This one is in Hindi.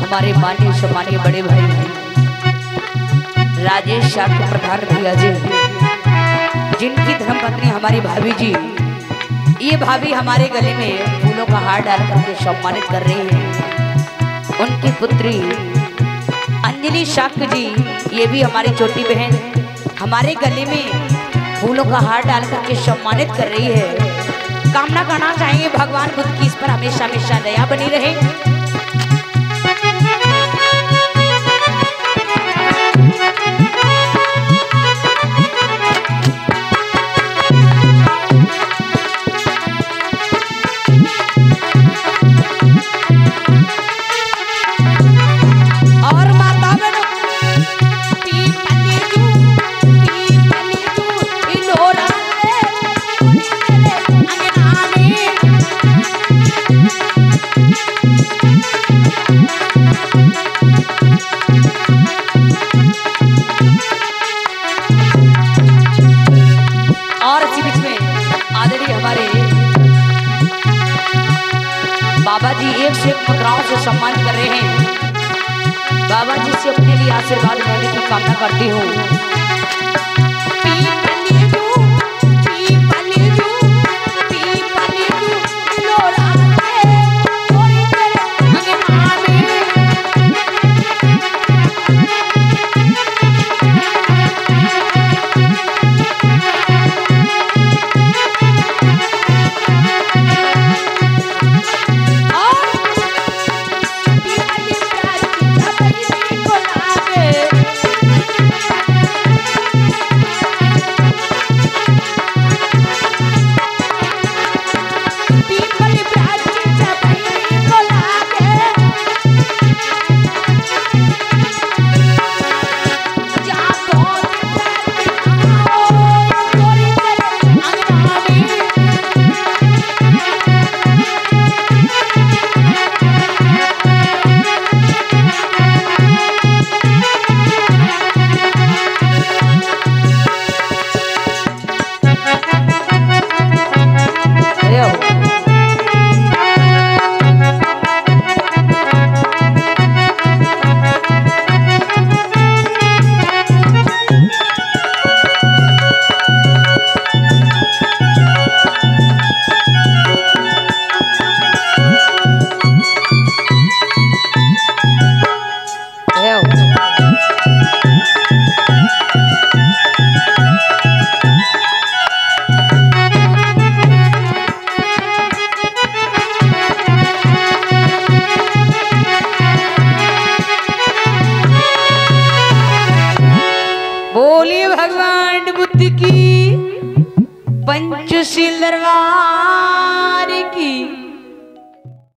हमारे माननीय सम्मानीय बड़े भाई राजेश शाक प्रधान भैया जी, जिनकी धर्मपत्नी हमारी भाभी जी, ये भाभी हमारे गले में फूलों का हार डाल करके सम्मानित कर रही है। उनकी पुत्री अंजलि शाक जी, ये भी हमारी छोटी बहन, हमारे गले में फूलों का हार डाल करके सम्मानित कर रही है। कामना करना चाहेंगे भगवान खुद की इस पर हमेशा हमेशा दया बनी रहे। बाबा जी एक से एक मुद्राओं से सम्मान कर रहे हैं। बाबा जी से अपने लिए आशीर्वाद लेने की कामना करती हूँ। भगवान बुद्ध की पंचशील दरबार।